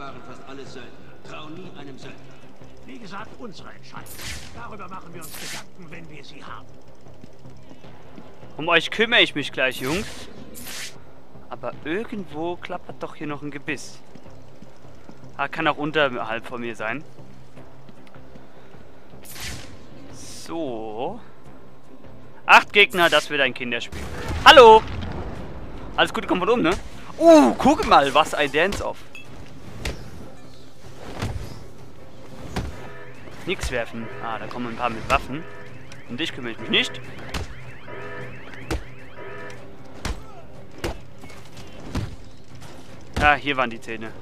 waren fast alles Söldner. Trau nie einem Söldner. Wie gesagt, unsere Entscheidung. Darüber machen wir uns Gedanken, wenn wir sie haben. Um euch kümmere ich mich gleich, Jungs. Aber irgendwo klappert doch hier noch ein Gebiss. Ah, kann auch unterhalb von mir sein. So. 8 Gegner, das wird ein Kinderspiel. Hallo! Alles Gute kommt von oben, ne? Guck mal, was ein Dance-Off. Nix werfen. Ah, da kommen ein paar mit Waffen. Um dich kümmere ich mich nicht. Ah, hier waren die Zähne.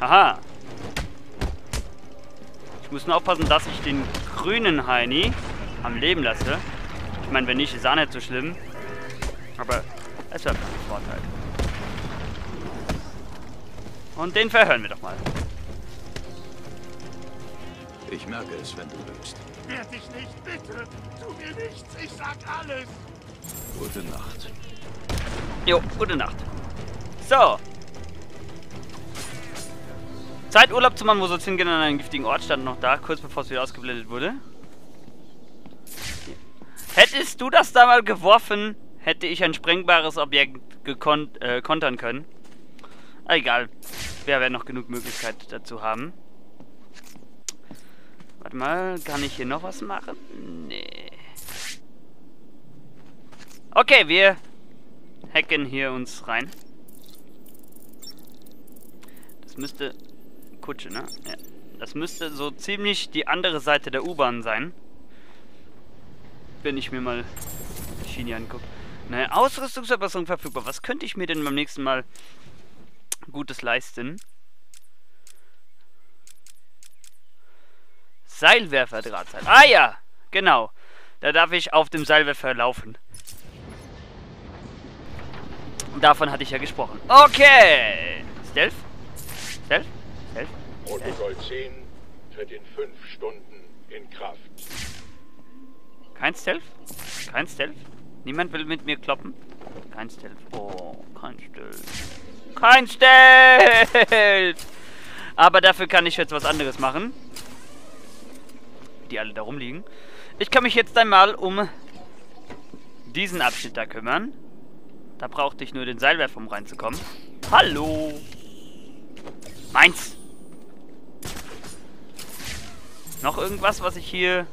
Haha. Ich muss nur aufpassen, dass ich den grünen Heini am Leben lasse. Ich meine, wenn nicht, ist auch nicht so schlimm. Aber es hat einen Vorteil. Und den verhören wir doch mal. Ich merke es, wenn du willst. Wehr dich nicht, bitte. Tu mir nichts, ich sag alles. Gute Nacht. Jo, gute Nacht. So. Zeit, Urlaub zu machen, wo soll es hingehen? An einem giftigen Ort stand noch da, kurz bevor es wieder ausgeblendet wurde. Hättest du das da mal geworfen, hätte ich ein sprengbares Objekt kontern können. Egal. Wir werden noch genug Möglichkeit dazu haben. Warte mal, kann ich hier noch was machen? Nee. Okay, wir hacken hier uns rein. Das müsste... Kutsche, ne? Ja. Das müsste so ziemlich die andere Seite der U-Bahn sein. Wenn ich mir mal die Schiene angucke. Naja, Ausrüstungsverbesserung verfügbar. Was könnte ich mir denn beim nächsten Mal Gutes leisten? Seilwerfer-Drahtseil. Ah ja, genau. Da darf ich auf dem Seilwerfer laufen. Davon hatte ich ja gesprochen. Okay. Stealth? Stealth? Stealth? Protokoll 10 tritt in 5 Stunden in Kraft. Kein Stealth? Kein Stealth? Niemand will mit mir kloppen? Kein Stealth. Oh, kein Stealth. Kein Stealth! Aber dafür kann ich jetzt was anderes machen. Die alle da rumliegen. Ich kann mich jetzt einmal um diesen Abschnitt da kümmern. Da brauchte ich nur den Seilwerfer, um reinzukommen. Hallo! Meins! Noch irgendwas, was ich hier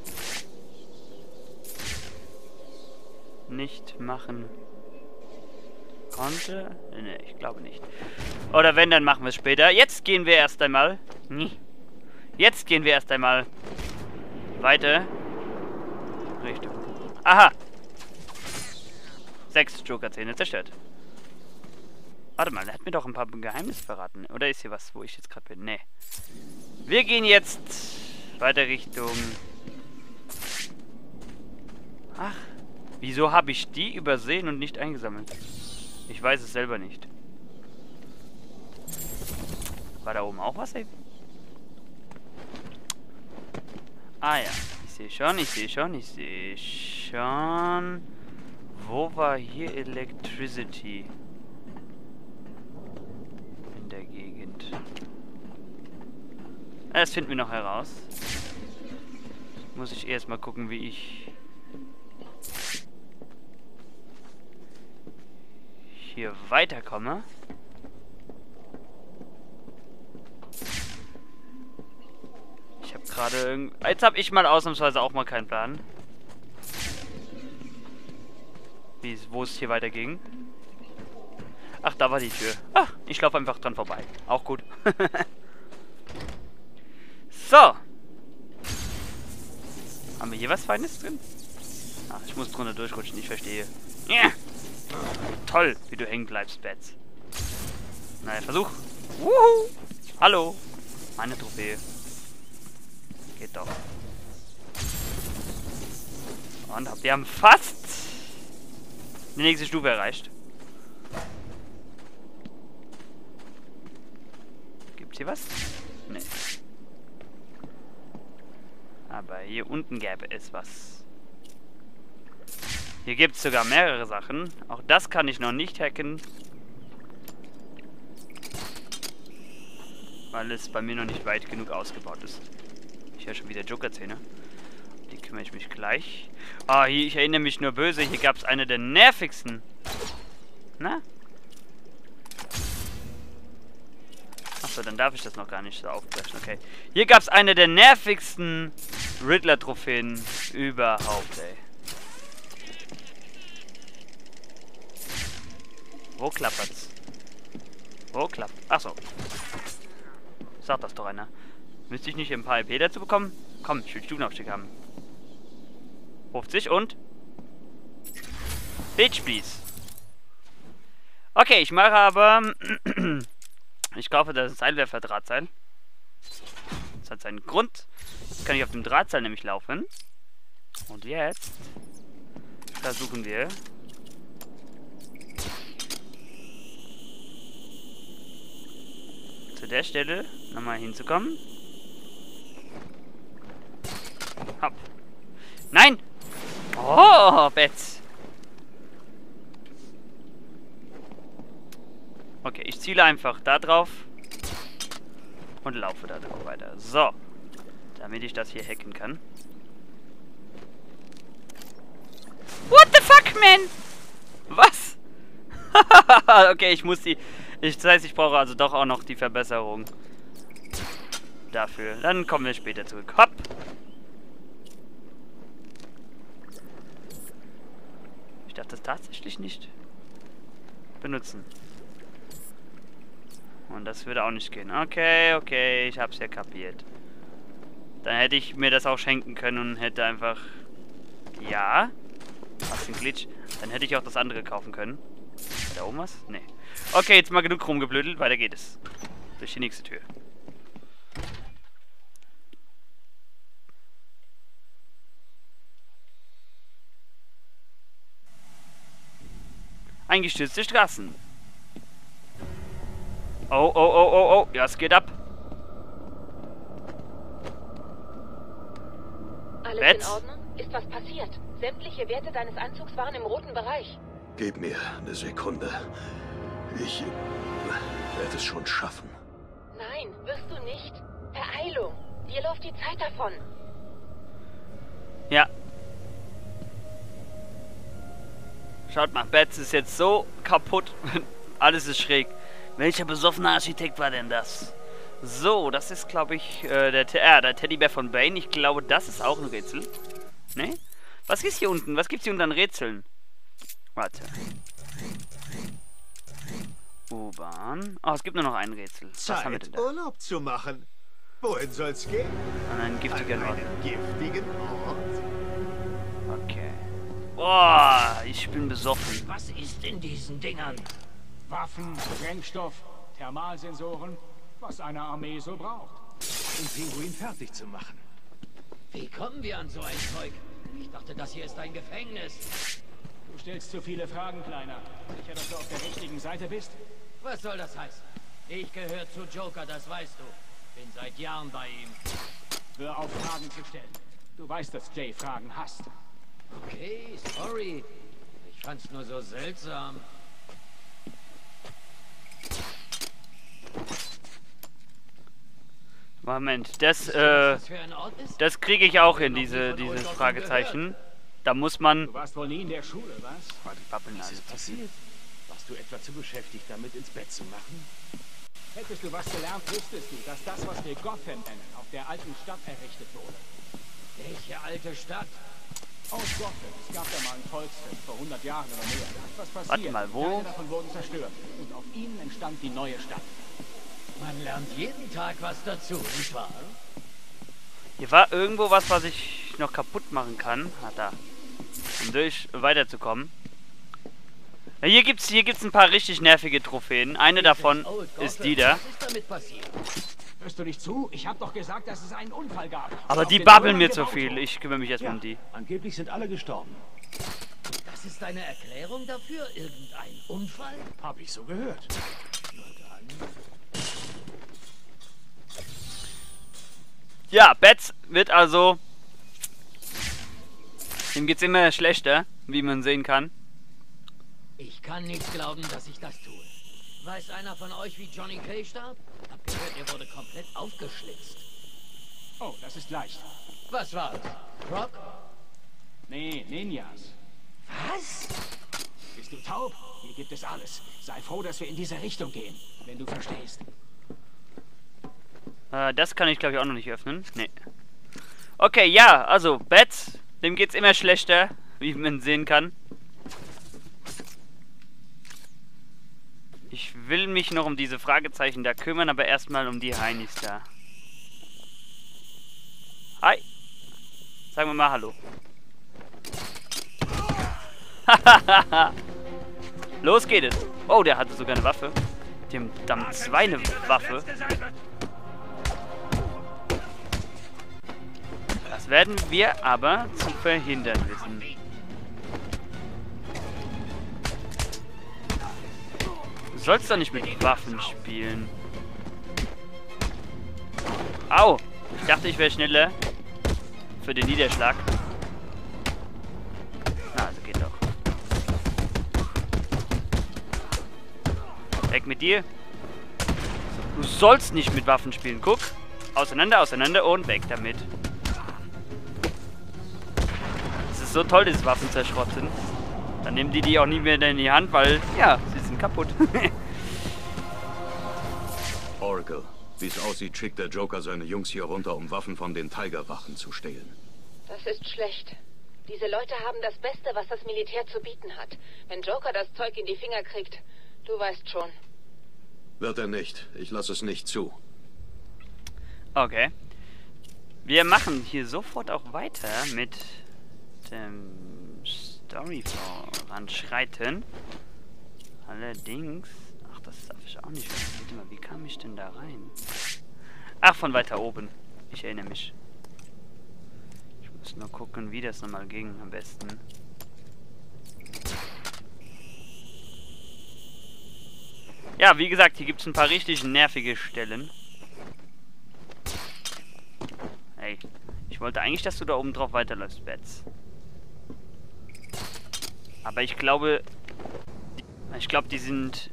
nicht machen konnte? Ne, ich glaube nicht. Oder wenn, dann machen wir es später. Jetzt gehen wir erst einmal. Jetzt gehen wir erst einmal weiter. Richtung. Aha! 6 Joker-Zähne zerstört. Warte mal, der hat mir doch ein paar Geheimnisse verraten. Oder ist hier was, wo ich jetzt gerade bin? Nee. Wir gehen jetzt weiter Richtung... Ach, wieso habe ich die übersehen und nicht eingesammelt? Ich weiß es selber nicht. War da oben auch was, ey? Ah ja, ich sehe schon, ich sehe schon, ich sehe schon... Wo war hier Electricity? In der Gegend. Das finden wir noch heraus. Muss ich erst mal gucken, wie ich... hier weiterkomme. Ich habe gerade irgend... Jetzt habe ich mal ausnahmsweise auch mal keinen Plan. Wo es hier weiterging. Ach, da war die Tür. Ach, ich laufe einfach dran vorbei. Auch gut. So. Haben wir hier was Feines drin? Ach, ich muss drunter durchrutschen. Ich verstehe. Yeah. Toll, wie du hängen bleibst, Bats. Na ja, Versuch. Wuhu. Hallo. Meine Trophäe. Geht doch. Und wir haben fast die nächste Stufe erreicht. Gibt's hier was? Nee. Aber hier unten gäbe es was. Hier gibt es sogar mehrere Sachen. Auch das kann ich noch nicht hacken. Weil es bei mir noch nicht weit genug ausgebaut ist. Ich höre schon wieder Joker-Zähne. Die kümmere ich mich gleich. Ah, hier, ich erinnere mich nur böse. Hier gab es eine der nervigsten. Na? Achso, dann darf ich das noch gar nicht so aufbrechen. Okay. Hier gab es eine der nervigsten Riddler-Trophäen überhaupt, ey. Wo klappert's? Wo klappt? Achso. Sagt das doch einer. Müsste ich nicht ein paar EP dazu bekommen? Komm, ich will Studenaufstieg haben. 50 und... Bitchbees. Okay, ich mache aber... Ich kaufe das Seilwerfer-Drahtseil. Das hat seinen Grund. Jetzt kann ich auf dem Drahtseil nämlich laufen. Und jetzt... versuchen wir... zu der Stelle nochmal hinzukommen. Hopp. Nein! Oh, Bett! Okay, ich ziele einfach da drauf und laufe da drauf weiter. So, damit ich das hier hacken kann. What the fuck, man? Was? Okay, ich muss die... Das heißt, ich brauche also doch auch noch die Verbesserung dafür. Dann kommen wir später zurück. Hopp! Ich darf das tatsächlich nicht benutzen. Und das würde auch nicht gehen. Okay, okay, ich hab's ja kapiert. Dann hätte ich mir das auch schenken können und hätte einfach... Ja. Was für ein Glitch. Dann hätte ich auch das andere kaufen können. War da oben was? Nee. Okay, jetzt mal genug rumgeblödelt. Weiter geht es. Durch die nächste Tür. Eingestürzte Straßen. Oh, oh, oh, oh, oh. Ja, es geht ab. Alles in Ordnung? Ist was passiert? Sämtliche Werte deines Anzugs waren im roten Bereich. Gib mir eine Sekunde. Ich werde es schon schaffen. Nein, wirst du nicht. Beeilung. Dir läuft die Zeit davon. Ja. Schaut mal, Bats ist jetzt so kaputt. Alles ist schräg. Welcher besoffene Architekt war denn das? So, das ist, glaube ich, der Teddybär von Bane. Ich glaube, das ist auch ein Rätsel. Ne? Was ist hier unten? Was gibt's hier unten an Rätseln? Warte. U-Bahn. Oh, es gibt nur noch ein Rätsel. Was Zeit, haben wir denn da? Urlaub zu machen. Wohin soll's gehen? An einen giftigen Ort. Okay. Boah, ich bin besoffen. Was ist in diesen Dingern? Waffen, Sprengstoff, Thermalsensoren, was eine Armee so braucht. Um Pinguin fertig zu machen. Wie kommen wir an so ein Zeug? Ich dachte, das hier ist ein Gefängnis. Du stellst zu viele Fragen, Kleiner. Sicher, dass du auf der richtigen Seite bist? Was soll das heißen? Ich gehöre zu Joker, das weißt du. Bin seit Jahren bei ihm. Hör auf, Fragen zu stellen. Du weißt, dass Jay Fragen hasst. Okay, sorry. Ich fand's nur so seltsam. Moment, das kriege ich auch hin, dieses Fragezeichen. Da muss man... Du warst wohl nie in der Schule, was? Was ist passiert? Warst du etwa zu beschäftigt, damit ins Bett zu machen? Hättest du was gelernt, wüsstest du, dass das, was wir Gotham nennen, auf der alten Stadt errichtet wurde. Welche alte Stadt? Aus Gotham. Es gab da mal ein Volksfest vor 100 Jahren oder mehr. Da ist was passiert. Warte mal, wo? Teile davon wurden zerstört. Und auf ihnen entstand die neue Stadt. Man lernt jeden Tag was dazu, nicht wahr? Hier war irgendwo was, was ich noch kaputt machen kann. Hat da. Um durch weiterzukommen. Ja, hier gibt's ein paar richtig nervige Trophäen. Eine davon ist die da. Hörst du nicht zu? Ich hab doch gesagt, dass es einen Unfall gab. Aber die babbeln mir zu viel. Ich kümmere mich erstmal um die. Angeblich sind alle gestorben. Das ist eine Erklärung dafür? Irgendein Unfall? Hab ich so gehört. Ja, Bats wird also... Ihm geht's immer schlechter. wie man sehen kann. Ich kann nicht glauben, dass ich das tue. Weiß einer von euch, wie Johnny Kay starb? Hab gehört, er wurde komplett aufgeschlitzt. Oh, das ist leicht. Was war's? Rock? Nee, Ninjas. Was? Bist du taub? Hier gibt es alles. Sei froh, dass wir in diese Richtung gehen, wenn du verstehst. Das kann ich, glaube ich, auch noch nicht öffnen. Nee. Okay, ja, also, Bats, dem geht's immer schlechter, wie man sehen kann. Ich will mich noch um diese Fragezeichen da kümmern, aber erstmal um die Heinis da. Hi. Sagen wir mal Hallo. Los geht es. Oh, der hatte sogar eine Waffe. Dem Damm 2 eine Waffe. Das werden wir aber zu verhindern wissen. Du sollst doch nicht mit Waffen spielen. Au! Ich dachte, ich wäre schneller. Für den Niederschlag. Na, also geht doch. Weg mit dir. Du sollst nicht mit Waffen spielen. Guck. Auseinander, auseinander und weg damit. Es ist so toll, dass Waffen zerschrott sind. Dann nehmen die auch nie mehr in die Hand, weil, ja, sie sind kaputt. Oracle. Wie es aussieht, schickt der Joker seine Jungs hier runter, um Waffen von den Tigerwachen zu stehlen. Das ist schlecht. Diese Leute haben das Beste, was das Militär zu bieten hat. Wenn Joker das Zeug in die Finger kriegt, du weißt schon. Wird er nicht. Ich lasse es nicht zu. Okay. Wir machen hier sofort auch weiter mit dem Story voranschreiten. Allerdings... Das darf ich auch nicht. Wie kam ich denn da rein? Ach, von weiter oben. Ich erinnere mich. Ich muss nur gucken, wie das nochmal ging am besten. Ja, wie gesagt, hier gibt es ein paar richtig nervige Stellen. Hey, ich wollte eigentlich, dass du da oben drauf weiterläufst, Bats. Aber ich glaube, die sind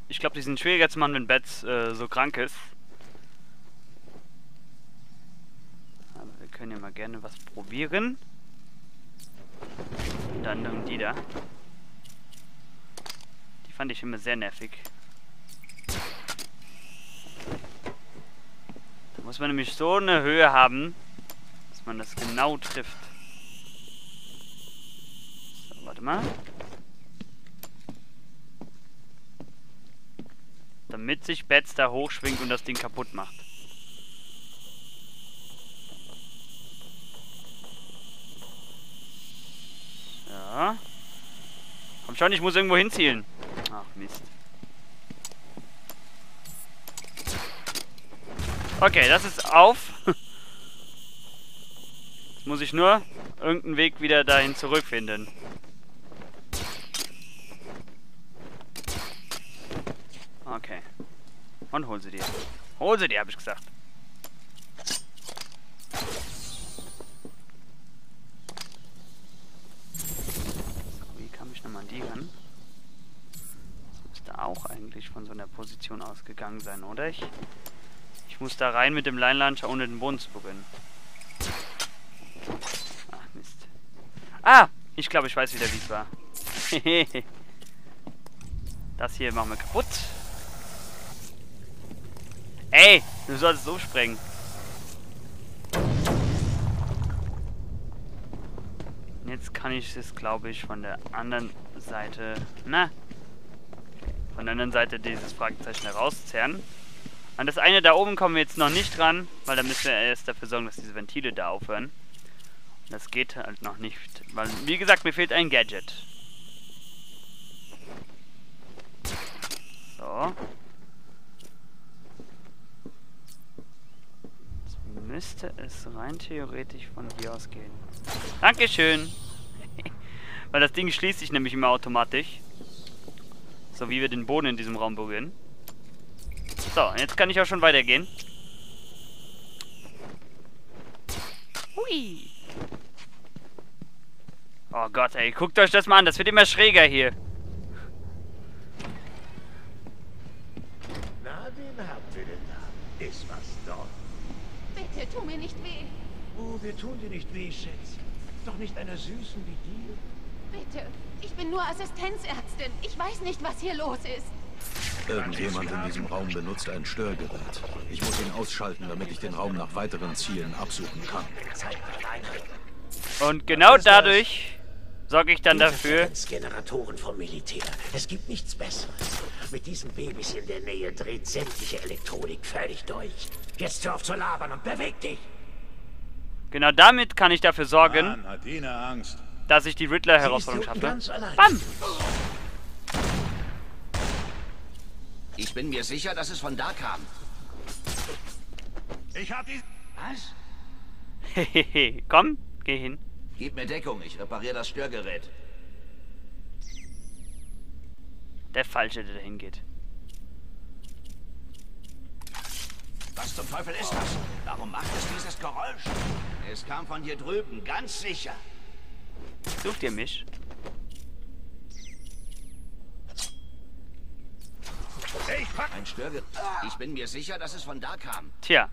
schwieriger zu machen, wenn Bats so krank ist. Aber wir können ja mal gerne was probieren. Und dann nehmen die da. Die fand ich immer sehr nervig. Da muss man nämlich so eine Höhe haben, dass man das genau trifft. So, warte mal. Damit sich Bats da hochschwingt und das Ding kaputt macht. Ja. Komm schon, ich muss irgendwo hinzielen. Ach Mist. Okay, das ist auf. Jetzt muss ich nur irgendeinen Weg wieder dahin zurückfinden. Okay. Und hol sie dir. Hol sie dir, habe ich gesagt. So, wie kam ich nochmal an die ran? Das müsste auch eigentlich von so einer Position ausgegangen sein, oder? Ich muss da rein mit dem Line-Launcher, ohne den Boden zu berühren. Ach, Mist. Ah! Ich glaube, ich weiß wieder, wie es war. Das hier machen wir kaputt. Ey, du solltest umspringen. Jetzt kann ich es, glaube ich, von der anderen Seite... Na? Von der anderen Seite dieses Fragezeichen herauszerren. An das eine da oben kommen wir jetzt noch nicht ran, weil da müssen wir erst dafür sorgen, dass diese Ventile da aufhören. Und das geht halt noch nicht, weil, wie gesagt, mir fehlt ein Gadget. So. Müsste es rein theoretisch von hier aus gehen. Dankeschön! Weil das Ding schließt sich nämlich immer automatisch. So wie wir den Boden in diesem Raum berühren. So, jetzt kann ich auch schon weitergehen. Hui! Oh Gott, ey, guckt euch das mal an, das wird immer schräger hier. Na, den habt ihr denn da? Ist was dort? Bitte, tu mir nicht weh. Oh, wir tun dir nicht weh, Schätz. Doch nicht einer Süßen wie dir. Bitte, ich bin nur Assistenzärztin. Ich weiß nicht, was hier los ist. Irgendjemand in diesem Raum benutzt ein Störgerät. Ich muss ihn ausschalten, damit ich den Raum nach weiteren Zielen absuchen kann. Und genau dadurch sorge ich dann dafür. Generatoren vom Militär. Es gibt nichts Besseres. Mit diesen Babys in der Nähe dreht sämtliche Elektronik völlig durch. Jetzt hör auf zu labern und beweg dich! Genau damit kann ich dafür sorgen, dass ich die Riddler-Herausforderung schaffe. Bam! Ich bin mir sicher, dass es von da kam. Ich hab die... Was? Hehehe, komm, geh hin. Gib mir Deckung, ich repariere das Störgerät. Der Falsche, der da hingeht. Was zum Teufel ist das? Warum macht es dieses Geräusch? Es kam von hier drüben, ganz sicher. Sucht ihr mich? Ein Störgerät. Ich bin mir sicher, dass es von da kam. Tja.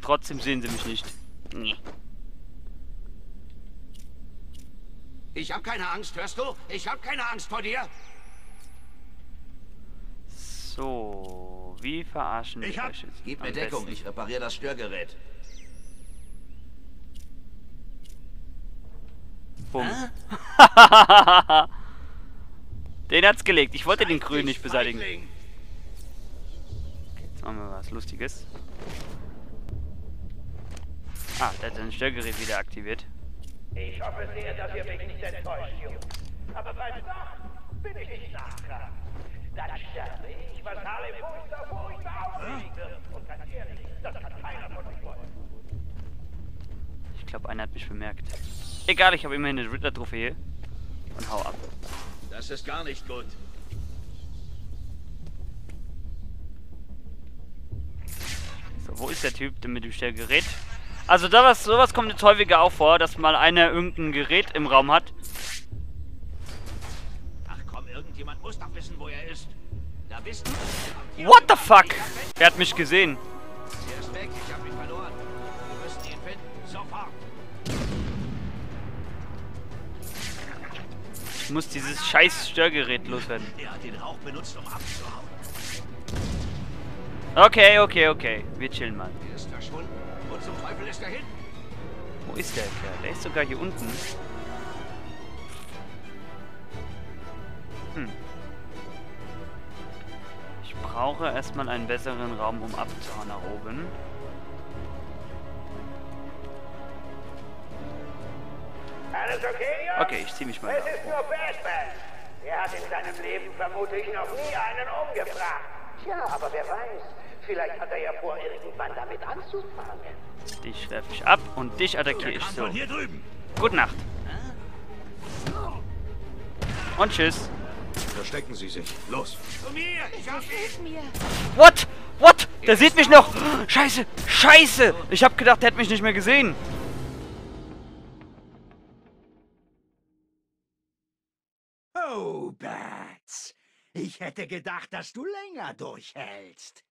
Trotzdem sehen sie mich nicht. Nee. Ich hab keine Angst, hörst du? Ich hab keine Angst vor dir. So, wie verarschen wir euch jetzt? Gib mir Deckung, ich repariere das Störgerät. Bumm. Den hat's gelegt. Ich wollte den Grünen nicht beseitigen. Jetzt machen wir was Lustiges. Ah, der hat sein Störgerät wieder aktiviert. Ich hoffe sehr, dass ihr mich nicht enttäuscht, Jungs. Aber beim Sachen bin ich nicht nachtragend. Dann sterbe ich, was alle furchtbar aufregen wird. Und ganz ehrlich, das kann keiner von euch wollen. Ich glaube, einer hat mich bemerkt. Egal, ich habe immerhin eine Riddler-Trophäe. Und hau ab. Das ist gar nicht gut. So, wo ist der Typ denn mit dem Störgerät? Also sowas kommt jetzt häufiger auch vor, dass mal einer irgendein Gerät im Raum hat. Ach komm, irgendjemand muss doch wissen, wo er ist. Da bist du. What the fuck? Er hat mich gesehen. Er ist weg, ich hab mich verloren. Wir müssen ihn finden, sofort. Ich muss dieses scheiß Störgerät loswerden. Er hat den Rauch benutzt, um abzuhauen. Okay. Wir chillen mal. Er ist verschwunden. Zum Teufel ist er hin? Wo ist der Kerl? Der ist sogar hier unten. Hm. Ich brauche erstmal einen besseren Raum, um abzuhauen nach oben. Alles okay, Jungs? Okay, ich zieh mich mal. Es ist nur Batman. Er hat in seinem Leben vermutlich noch nie einen umgebracht. Tja, aber wer weiß. Vielleicht hat er ja vor, irgendwann damit anzufangen. Dich werfe ich ab und dich attackiere ich so. Gute Nacht. Und tschüss. Verstecken Sie sich. Los. Zu mir. Ich hab ihn. What? What? Der sieht mich noch. Scheiße. Scheiße. Ich hab gedacht, der hätte mich nicht mehr gesehen. Oh, Bats. Ich hätte gedacht, dass du länger durchhältst.